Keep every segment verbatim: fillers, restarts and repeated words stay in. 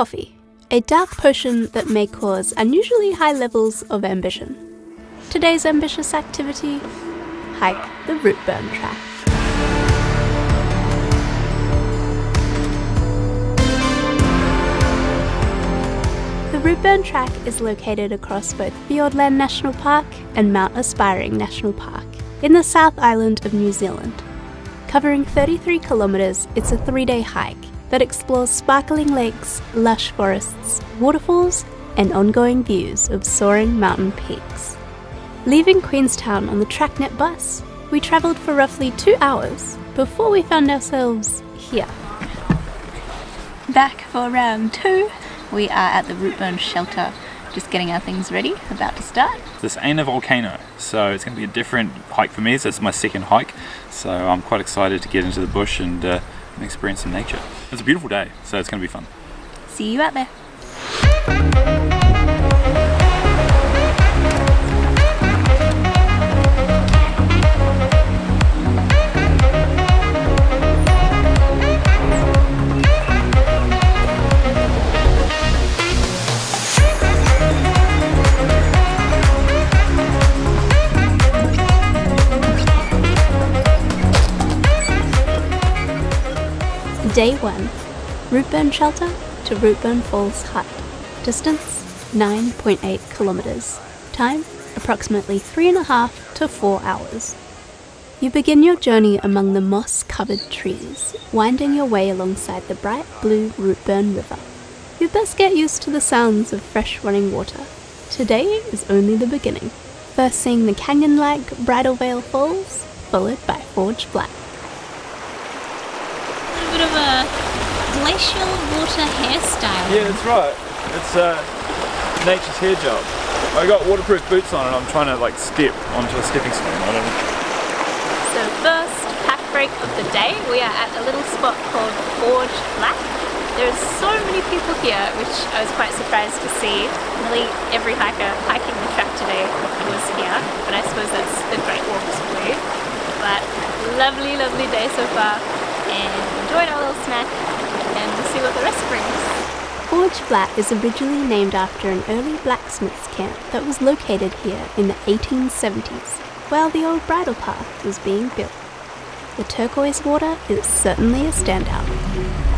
coffee, a dark potion that may cause unusually high levels of ambition. Today's ambitious activity, hike the Routeburn Track. The Routeburn Track is located across both Fiordland National Park and Mount Aspiring National Park in the South Island of New Zealand. Covering thirty-three kilometres, it's a three-day hike that explores sparkling lakes, lush forests, waterfalls, and ongoing views of soaring mountain peaks. Leaving Queenstown on the TrackNet bus, we travelled for roughly two hours before we found ourselves here. Back for round two, we are at the Routeburn Shelter, just getting our things ready, about to start. This ain't a volcano, so it's going to be a different hike for me, so it's my second hike, so I'm quite excited to get into the bush and uh, and experience some nature. It's a beautiful day, so it's going to be fun. See you out there. Day one, Routeburn Shelter to Routeburn Falls Hut. Distance, nine point eight kilometres. Time, approximately three and a half to four hours. You begin your journey among the moss-covered trees, winding your way alongside the bright blue Routeburn River. You best get used to the sounds of fresh running water. Today is only the beginning. First seeing the canyon-like Bridal Veil Falls, followed by Forge Flat. Bit of a glacial water hairstyle. Yeah, that's right. It's uh, nature's hair job. I got waterproof boots on and I'm trying to like step onto a stepping stone. I don't know. So first pack break of the day, we are at a little spot called Forge Flat. There's so many people here, which I was quite surprised to see. Nearly every hiker hiking the track today was here, but I suppose that's the Great Walks blue. But lovely, lovely day so far. And enjoyed our little snack and we'll see what the rest brings. Forge Flat is originally named after an early blacksmith's camp that was located here in the eighteen seventies, while the old bridle path was being built. The turquoise water is certainly a standout.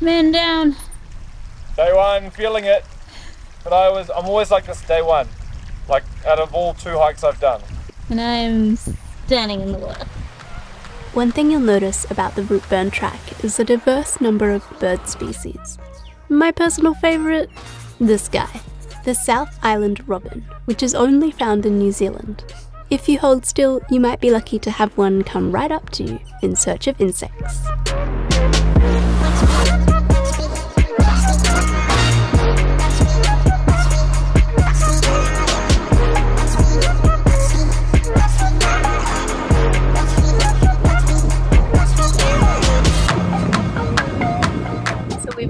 Man down. Day one, feeling it. But I was, I'm always like this day one. Like out of all two hikes I've done. And I'm standing in the water. One thing you'll notice about the Routeburn Track is a diverse number of bird species. My personal favourite, this guy, the South Island Robin, which is only found in New Zealand. If you hold still, you might be lucky to have one come right up to you in search of insects.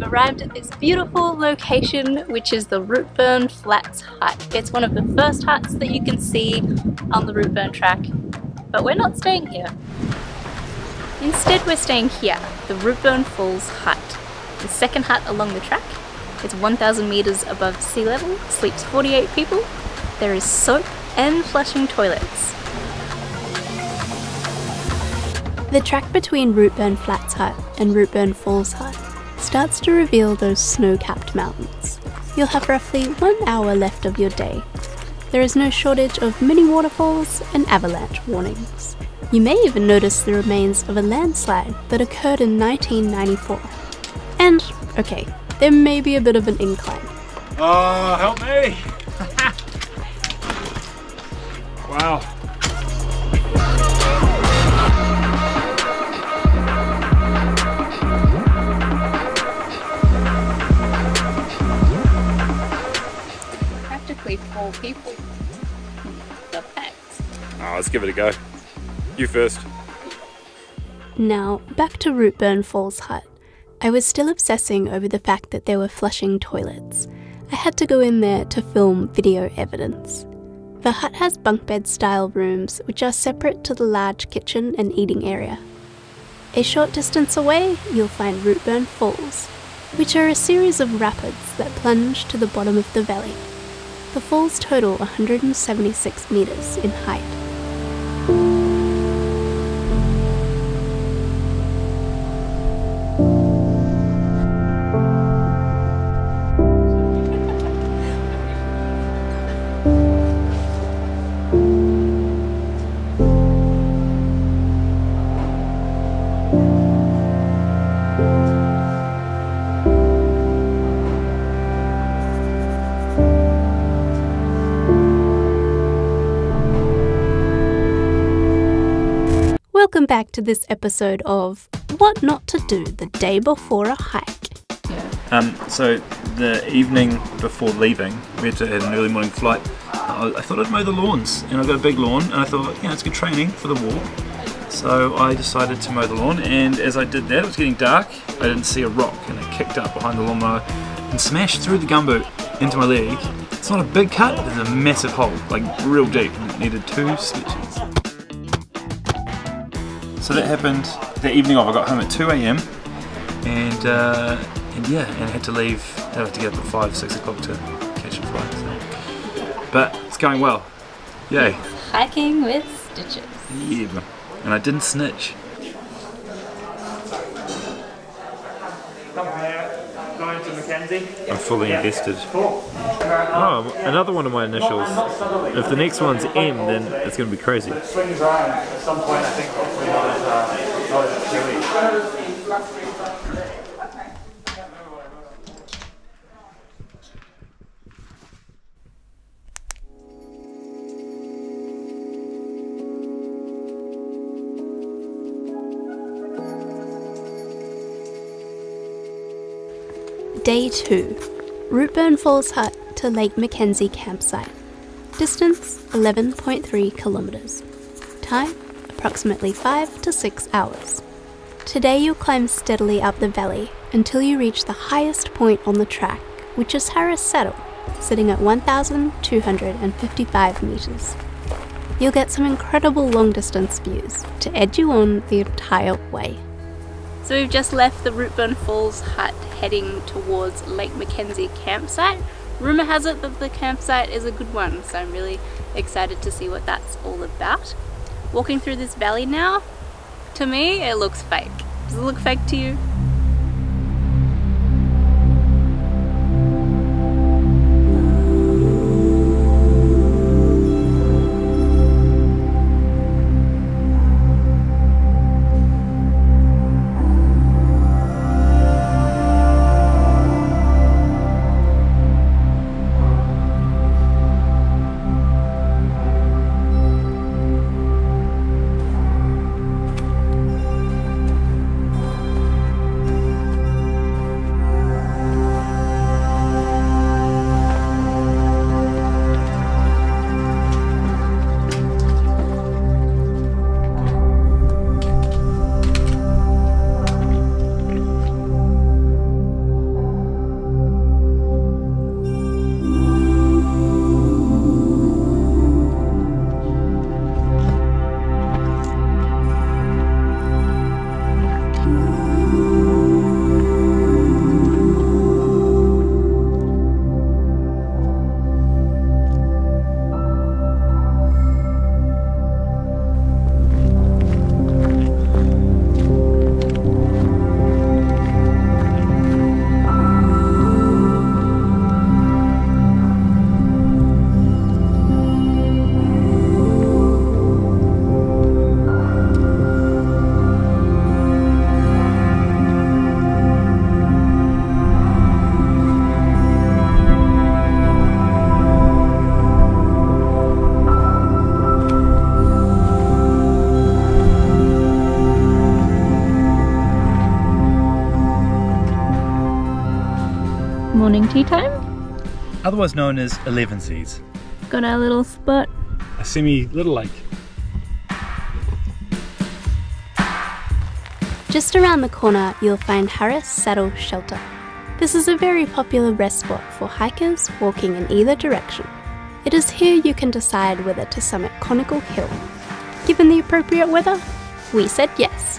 Arrived at this beautiful location, which is the Routeburn Flats Hut. It's one of the first huts that you can see on the Routeburn Track, but we're not staying here. Instead, we're staying here, the Routeburn Falls Hut, the second hut along the track. It's one thousand metres above sea level, sleeps forty-eight people, there is soap and flushing toilets. The track between Routeburn Flats Hut and Routeburn Falls Hut starts to reveal those snow-capped mountains. You'll have roughly one hour left of your day. There is no shortage of mini waterfalls and avalanche warnings. You may even notice the remains of a landslide that occurred in nineteen ninety-four. And, okay, there may be a bit of an incline. Oh, help me! Wow. Practically four people. The facts. Oh, let's give it a go. You first. Now, back to Routeburn Falls Hut. I was still obsessing over the fact that there were flushing toilets. I had to go in there to film video evidence. The hut has bunk bed style rooms which are separate to the large kitchen and eating area. A short distance away, you'll find Routeburn Falls, which are a series of rapids that plunge to the bottom of the valley. The falls total one hundred seventy-six metres in height. Welcome back to this episode of What Not to Do the Day Before a Hike. Um, so the evening before leaving, we had to have an early morning flight. I, I thought I'd mow the lawns, and I've got a big lawn, and I thought, you know, it's good training for the walk. So I decided to mow the lawn, and as I did that, it was getting dark. I didn't see a rock, and it kicked up behind the lawnmower and smashed through the gumboot into my leg. It's not a big cut, but there's a massive hole, like real deep, and it needed two stitches. So that happened the evening of. I got home at two A M and, uh, and yeah, and I had to leave. I have to get up at five, six o'clock to catch a flight. So. But it's going well. Yay. Hiking with stitches. Yeah, and I didn't snitch. I'm fully invested. Oh, another one of my initials. If the next one's M, then it's going to be crazy. Day two, Routeburn Falls Hut to Lake Mackenzie campsite. Distance eleven point three kilometres. Time approximately five to six hours. Today you'll climb steadily up the valley until you reach the highest point on the track, which is Harris Saddle, sitting at one thousand two hundred fifty-five metres. You'll get some incredible long distance views to edge you on the entire way. So we've just left the Routeburn Falls Hut heading towards Lake Mackenzie campsite. Rumour has it that the campsite is a good one, so I'm really excited to see what that's all about. Walking through this valley now, to me it looks fake. Does it look fake to you? morning tea time. Otherwise known as Elevensies. Got our little spot. A semi little lake. Just around the corner you'll find Harris Saddle Shelter. This is a very popular rest spot for hikers walking in either direction. It is here you can decide whether to summit Conical Hill. Given the appropriate weather, we said yes.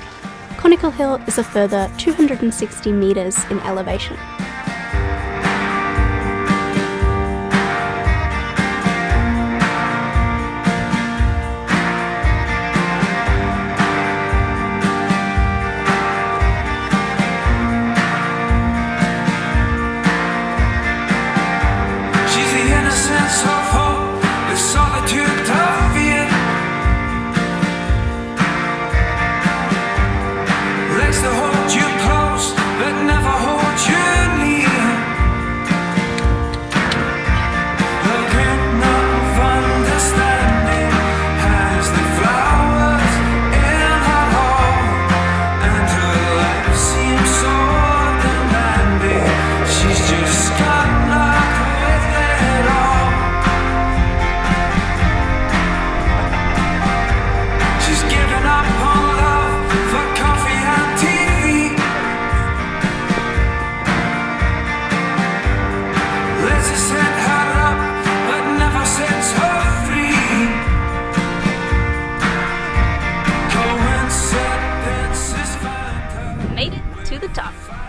Conical Hill is a further two hundred sixty metres in elevation.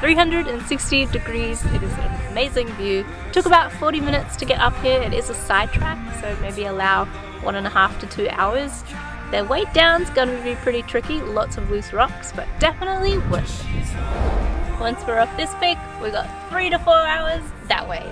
three hundred sixty degrees, it is an amazing view. Took about forty minutes to get up here. It is a side track, so maybe allow one and a half to two hours. Their weight down's gonna be pretty tricky, lots of loose rocks, but definitely worth it. Once we're off this peak, we got three to four hours that way.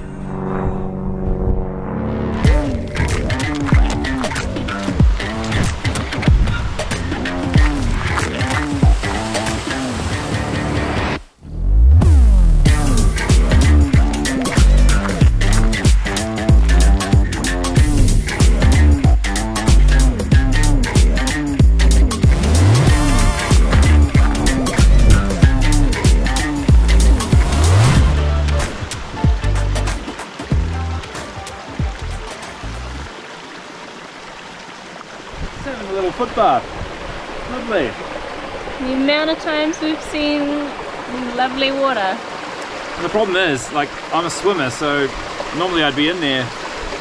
Footpath. Lovely. The amount of times we've seen lovely water. And the problem is, like, I'm a swimmer, so normally I'd be in there.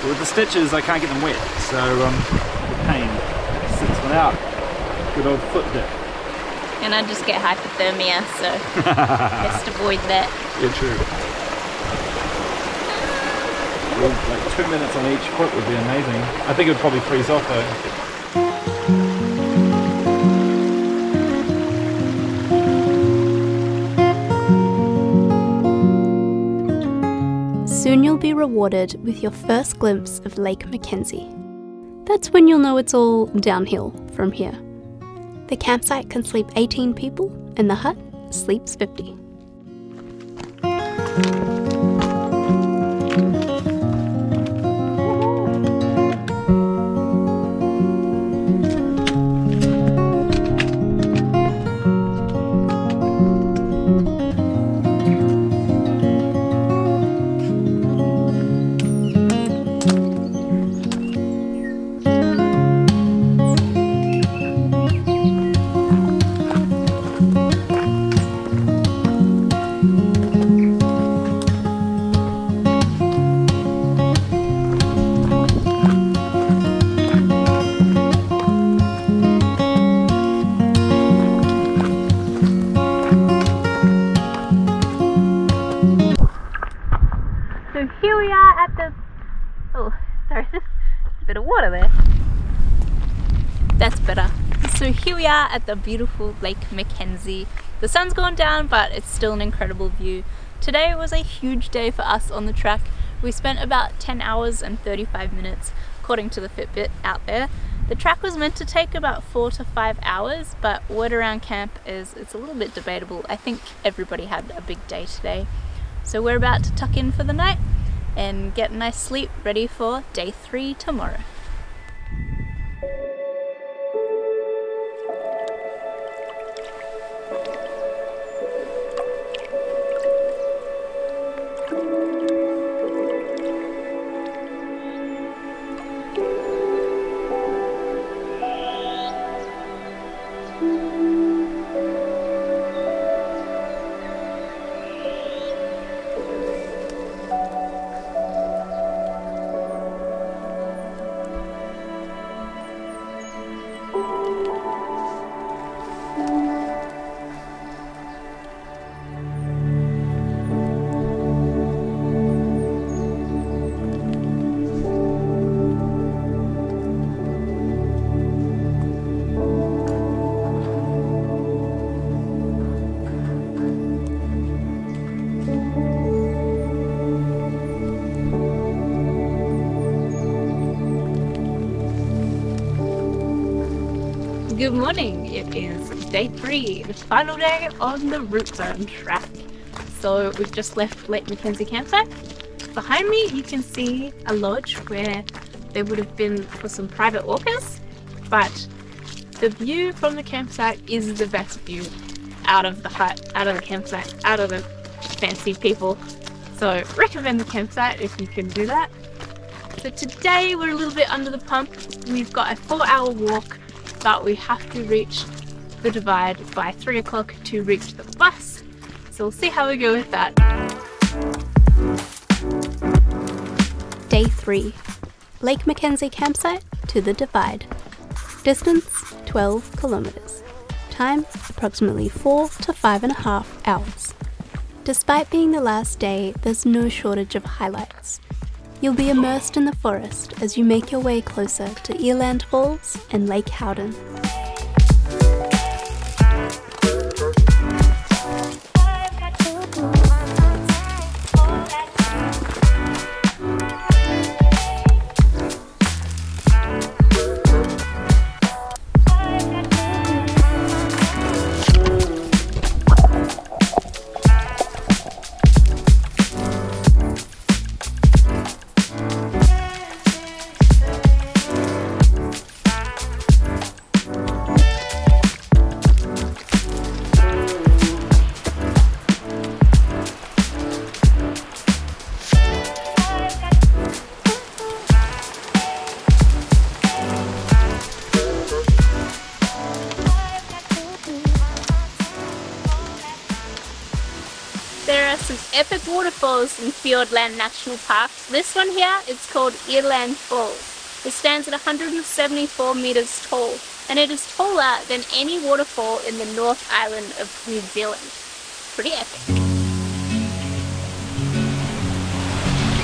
But with the stitches, I can't get them wet, so um, the pain sits one out. Good old foot dip. And I just get hypothermia, so best avoid that. Yeah, true. Well, like two minutes on each foot would be amazing. I think it would probably freeze off though. Soon you'll be rewarded with your first glimpse of Lake Mackenzie. That's when you'll know it's all downhill from here. The campsite can sleep eighteen people and the hut sleeps fifty. Here we are at the beautiful Lake Mackenzie. The sun's gone down, but it's still an incredible view. Today was a huge day for us on the track. We spent about ten hours and thirty-five minutes, according to the Fitbit out there. The track was meant to take about four to five hours, but word around camp is it's a little bit debatable. I think everybody had a big day today. So we're about to tuck in for the night and get a nice sleep ready for day three tomorrow. Thank you. Good morning, it is day three, the final day on the Routeburn Track. So we've just left Lake Mackenzie campsite. Behind me you can see a lodge where there would have been for some private walkers, but the view from the campsite is the best view out of the hut, out of the campsite, out of the fancy people. So recommend the campsite if you can do that. So today we're a little bit under the pump. We've got a four hour walk, but we have to reach the divide by three o'clock to reach the bus. So we'll see how we go with that. Day three, Lake Mackenzie campsite to the divide. Distance twelve kilometers. Time approximately four to five and a half hours. Despite being the last day, there's no shortage of highlights. You'll be immersed in the forest as you make your way closer to Earland Falls and Lake Howden. Epic waterfalls in Fiordland National Park. This one here is called Earland Falls. It stands at one hundred seventy-four metres tall, and it is taller than any waterfall in the North Island of New Zealand. Pretty epic.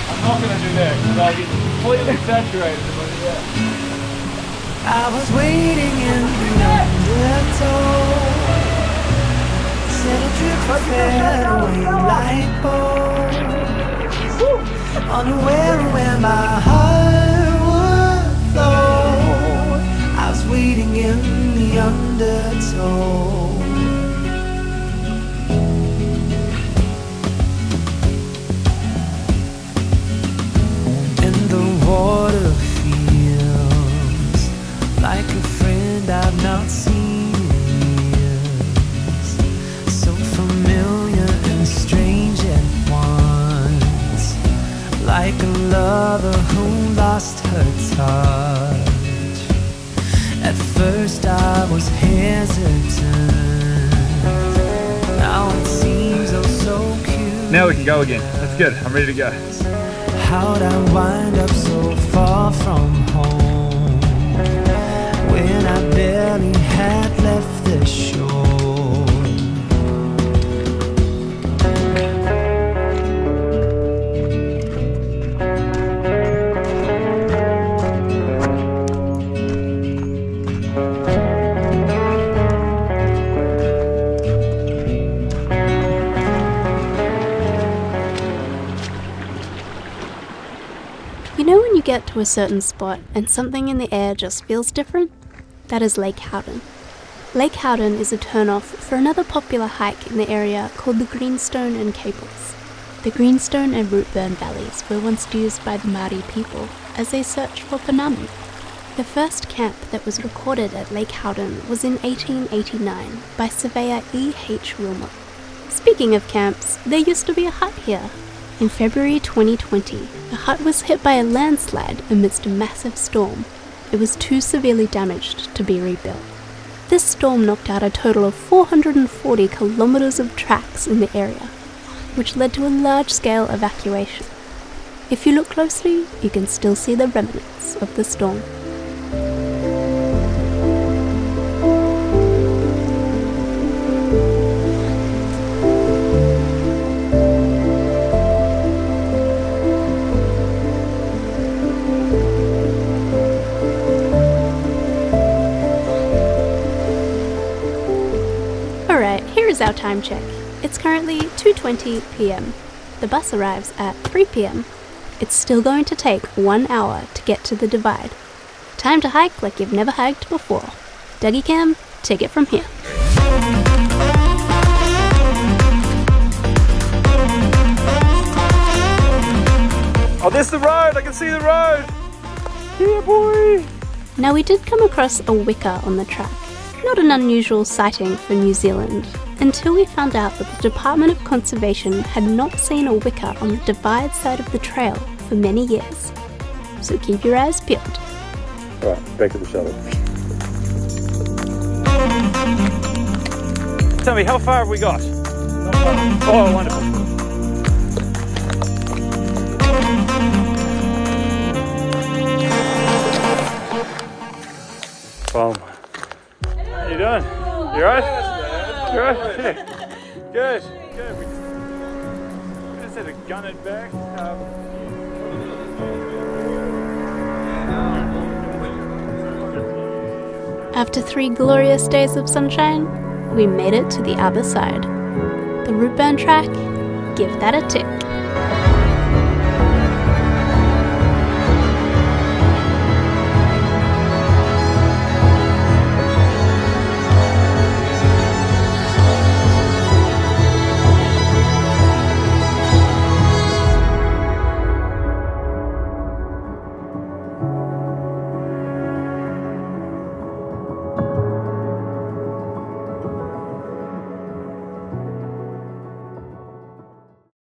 I'm not going to do that because I get completely saturated. But yeah. I was waiting in the middle. I was waiting in the undertow. And the water feels like a friend I've not seen. Like a lover who lost her touch. At first I was hesitant. Now it seems oh so cute. Now we can go again. That's good. I'm ready to go. How'd I wind up so far from home when I barely had left the shore? Get to a certain spot and something in the air just feels different? That is Lake Howden. Lake Howden is a turnoff for another popular hike in the area called the Greenstone and Caples. The Greenstone and Routeburn valleys were once used by the Māori people as they searched for pounamu. The first camp that was recorded at Lake Howden was in eighteen eighty-nine by surveyor E. H. Wilmot. Speaking of camps, there used to be a hut here. In February twenty twenty, the hut was hit by a landslide amidst a massive storm. It was too severely damaged to be rebuilt. This storm knocked out a total of four hundred forty kilometres of tracks in the area, which led to a large-scale evacuation. If you look closely, you can still see the remnants of the storm. Our time check. It's currently two twenty p m. The bus arrives at three p m. It's still going to take one hour to get to the divide. Time to hike like you've never hiked before. Dougie Cam, take it from here. Oh, there's the road! I can see the road! Yeah, boy! Now, we did come across a weka on the track. Not an unusual sighting for New Zealand, until we found out that the Department of Conservation had not seen a weka on the divide side of the trail for many years. So keep your eyes peeled. Alright, back to the shuttle. Tell me, how far have we got? Not far. Oh, wonderful. Boom. How you doing? You alright? You alright? Yeah. Good. Good. We just had to gun it back. Um, After three glorious days of sunshine, we made it to the other side. The Routeburn Track, give that a tick.